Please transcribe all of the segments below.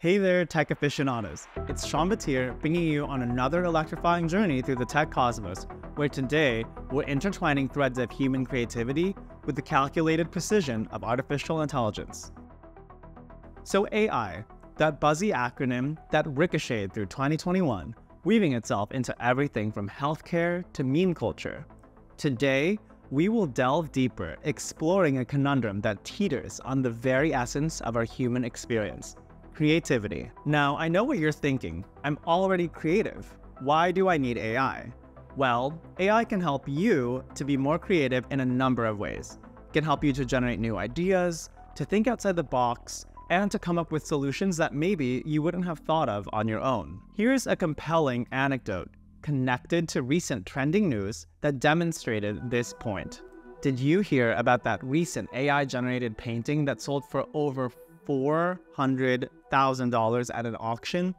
Hey there, tech aficionados. It's Sean Batir bringing you on another electrifying journey through the tech cosmos, where today we're intertwining threads of human creativity with the calculated precision of artificial intelligence. So AI, that buzzy acronym that ricocheted through 2021, weaving itself into everything from healthcare to meme culture. Today, we will delve deeper, exploring a conundrum that teeters on the very essence of our human experience: creativity. Now, I know what you're thinking. I'm already creative. Why do I need AI? Well, AI can help you to be more creative in a number of ways. It can help you to generate new ideas, to think outside the box, and to come up with solutions that maybe you wouldn't have thought of on your own. Here's a compelling anecdote connected to recent trending news that demonstrated this point. Did you hear about that recent AI-generated painting that sold for over $400,000 at an auction?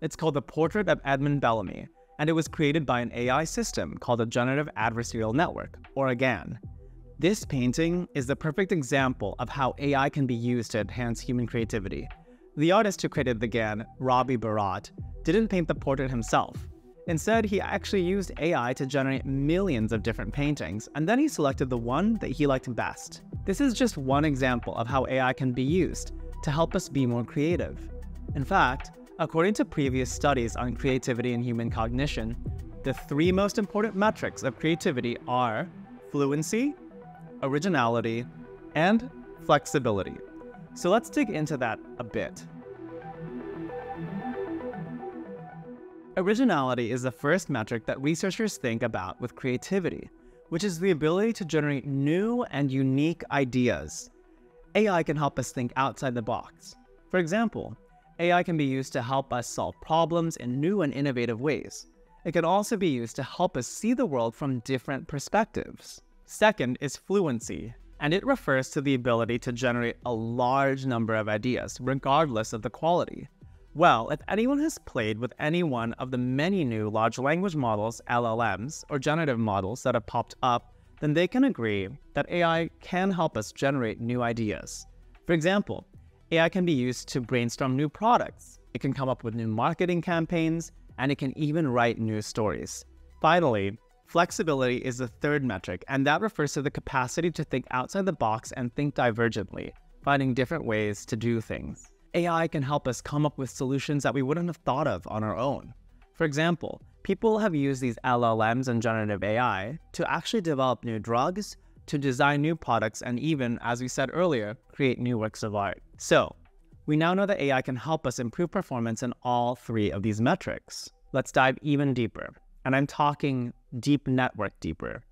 It's called The Portrait of Edmund Bellamy, and it was created by an AI system called a Generative Adversarial Network, or a GAN. This painting is the perfect example of how AI can be used to enhance human creativity. The artist who created the GAN, Robbie Barrat, didn't paint the portrait himself. Instead, he actually used AI to generate millions of different paintings, and then he selected the one that he liked best. This is just one example of how AI can be used to help us be more creative. In fact, according to previous studies on creativity and human cognition, the three most important metrics of creativity are fluency, originality, and flexibility. So let's dig into that a bit. Originality is the first metric that researchers think about with creativity, which is the ability to generate new and unique ideas. AI can help us think outside the box. For example, AI can be used to help us solve problems in new and innovative ways. It can also be used to help us see the world from different perspectives. Second is fluency, and it refers to the ability to generate a large number of ideas, regardless of the quality. Well, if anyone has played with any one of the many new large language models, LLMs, or generative models that have popped up, then they can agree that AI can help us generate new ideas. For example, AI can be used to brainstorm new products, it can come up with new marketing campaigns, and it can even write news stories. Finally, flexibility is the third metric, and that refers to the capacity to think outside the box and think divergently, finding different ways to do things. AI can help us come up with solutions that we wouldn't have thought of on our own. For example, people have used these LLMs and generative AI to actually develop new drugs, to design new products, and even, as we said earlier, create new works of art. So, we now know that AI can help us improve performance in all three of these metrics. Let's dive even deeper, and I'm talking deep network deeper.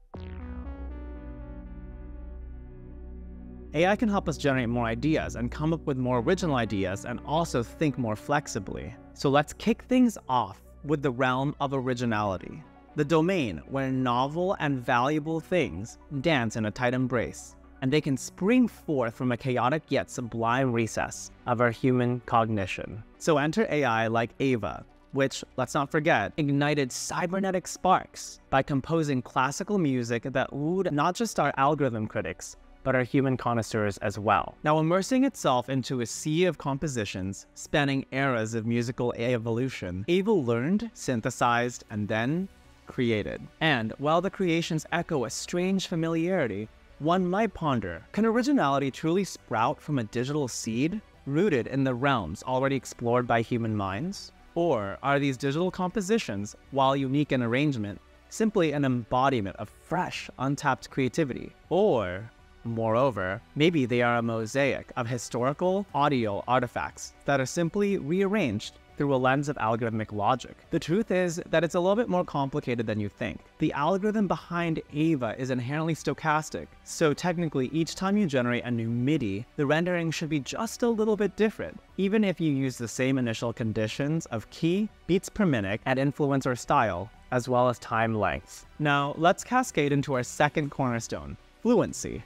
AI can help us generate more ideas and come up with more original ideas and also think more flexibly. So let's kick things off with the realm of originality, the domain where novel and valuable things dance in a tight embrace, and they can spring forth from a chaotic yet sublime recess of our human cognition. So enter AI like Aiva, which, let's not forget, ignited cybernetic sparks by composing classical music that wooed not just our algorithm critics, but our human connoisseurs as well. Now, immersing itself into a sea of compositions spanning eras of musical evolution, Aiva learned, synthesized, and then created. And while the creations echo a strange familiarity, one might ponder, can originality truly sprout from a digital seed rooted in the realms already explored by human minds? Or are these digital compositions, while unique in arrangement, simply an embodiment of fresh, untapped creativity? Or, moreover, maybe they are a mosaic of historical audio artifacts that are simply rearranged through a lens of algorithmic logic. The truth is that it's a little bit more complicated than you think. The algorithm behind Aiva is inherently stochastic, so technically each time you generate a new MIDI, the rendering should be just a little bit different, even if you use the same initial conditions of key, beats per minute, and influence or style, as well as time length. Now, let's cascade into our second cornerstone, fluency.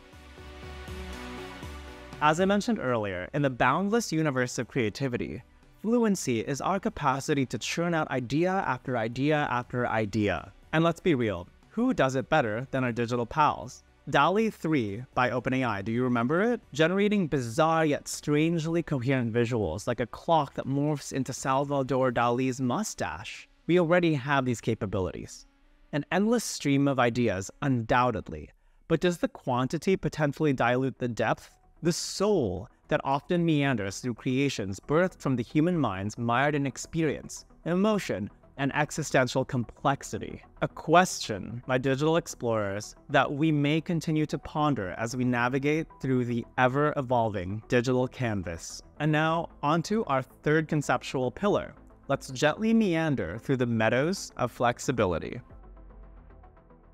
As I mentioned earlier, in the boundless universe of creativity, fluency is our capacity to churn out idea after idea after idea. And let's be real, who does it better than our digital pals? DALL-E 3 by OpenAI, do you remember it? Generating bizarre yet strangely coherent visuals, like a clock that morphs into Salvador Dali's mustache. We already have these capabilities. An endless stream of ideas, undoubtedly. But does the quantity potentially dilute the depth? The soul that often meanders through creations birthed from the human minds mired in experience, emotion, and existential complexity. A question, my digital explorers, that we may continue to ponder as we navigate through the ever-evolving digital canvas. And now, onto our third conceptual pillar. Let's gently meander through the meadows of flexibility.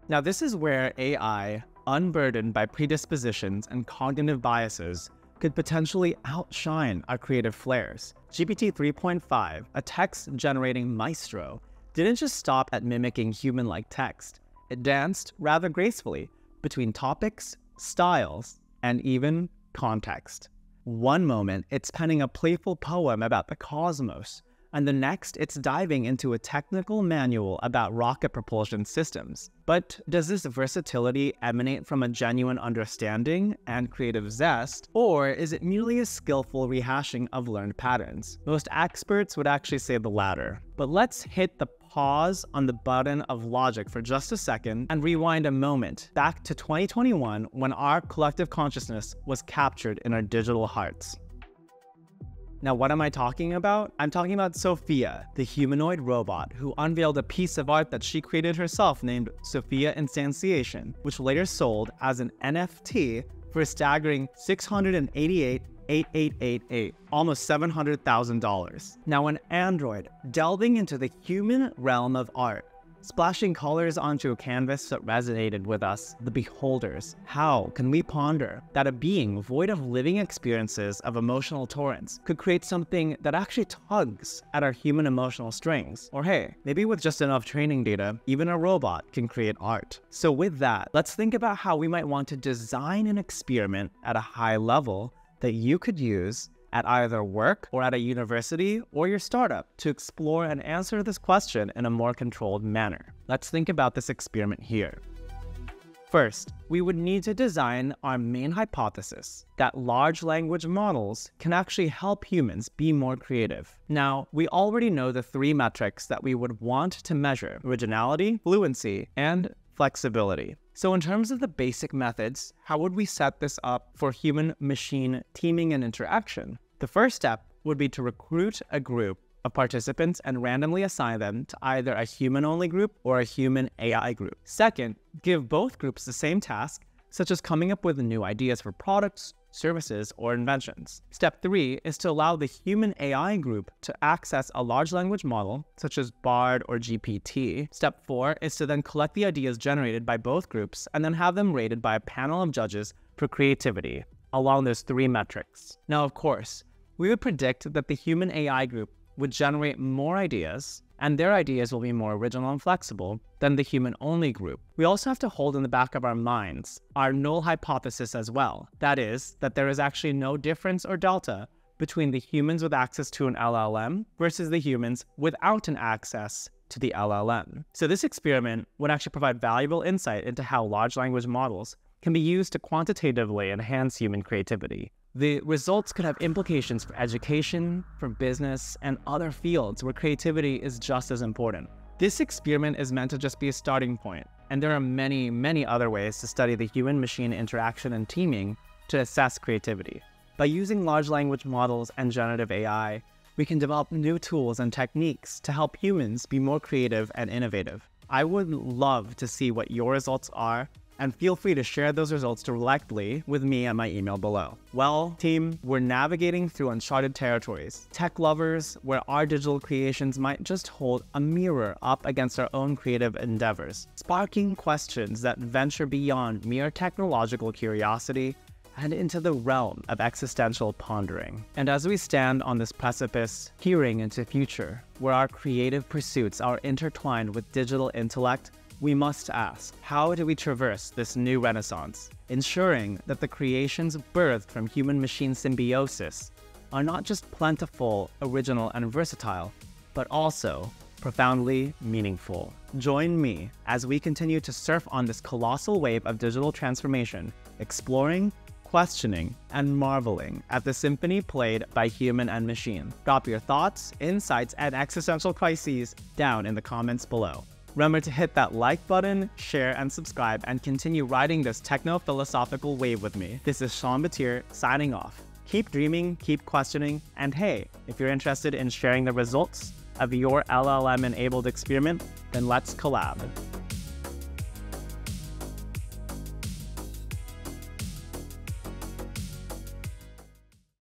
Now, this is where AI, unburdened by predispositions and cognitive biases, could potentially outshine our creative flares. GPT 3.5, a text-generating maestro, didn't just stop at mimicking human-like text. It danced, rather gracefully, between topics, styles, and even context. One moment, it's penning a playful poem about the cosmos, and the next, it's diving into a technical manual about rocket propulsion systems. But does this versatility emanate from a genuine understanding and creative zest, or is it merely a skillful rehashing of learned patterns? Most experts would actually say the latter. But let's hit the pause on the button of logic for just a second and rewind a moment back to 2021 when our collective consciousness was captured in our digital hearts. Now, what am I talking about? I'm talking about Sophia, the humanoid robot who unveiled a piece of art that she created herself named Sophia Instantiation, which later sold as an NFT for a staggering $688,888, almost $700,000. Now, an android delving into the human realm of art, splashing colors onto a canvas that resonated with us, the beholders. How can we ponder that a being void of living experiences of emotional torrents could create something that actually tugs at our human emotional strings? Or hey, maybe with just enough training data, even a robot can create art. So with that, let's think about how we might want to design an experiment at a high level that you could use at either work or at a university or your startup to explore and answer this question in a more controlled manner. Let's think about this experiment here. First, we would need to design our main hypothesis that large language models can actually help humans be more creative. Now, we already know the three metrics that we would want to measure: originality, fluency, and flexibility. So in terms of the basic methods, how would we set this up for human-machine teaming and interaction? The first step would be to recruit a group of participants and randomly assign them to either a human-only group or a human-AI group. Second, give both groups the same task, such as coming up with new ideas for products, services, or inventions. Step 3 is to allow the human AI group to access a large language model, such as BARD or GPT. Step 4 is to then collect the ideas generated by both groups and then have them rated by a panel of judges for creativity along those three metrics. Now, of course, we would predict that the human AI group would generate more ideas, and their ideas will be more original and flexible than the human-only group. We also have to hold in the back of our minds our null hypothesis as well. That is, that there is actually no difference or delta between the humans with access to an LLM versus the humans without an access to the LLM. So this experiment would actually provide valuable insight into how large language models can be used to quantitatively enhance human creativity. The results could have implications for education, for business, and other fields where creativity is just as important. This experiment is meant to just be a starting point, and there are many, many other ways to study the human-machine interaction and teaming to assess creativity. By using large language models and generative AI, we can develop new tools and techniques to help humans be more creative and innovative. I would love to see what your results are, and feel free to share those results directly with me at my email below. Well, team, we're navigating through uncharted territories, tech lovers, where our digital creations might just hold a mirror up against our own creative endeavors, sparking questions that venture beyond mere technological curiosity and into the realm of existential pondering. And as we stand on this precipice, peering into the future, where our creative pursuits are intertwined with digital intellect, we must ask, how do we traverse this new renaissance, ensuring that the creations birthed from human-machine symbiosis are not just plentiful, original, and versatile, but also profoundly meaningful. Join me as we continue to surf on this colossal wave of digital transformation, exploring, questioning, and marveling at the symphony played by human and machine. Drop your thoughts, insights, and existential crises down in the comments below. Remember to hit that like button, share, and subscribe, and continue riding this techno-philosophical wave with me. This is Sean Batir signing off. Keep dreaming, keep questioning, and hey, if you're interested in sharing the results of your LLM-enabled experiment, then let's collab.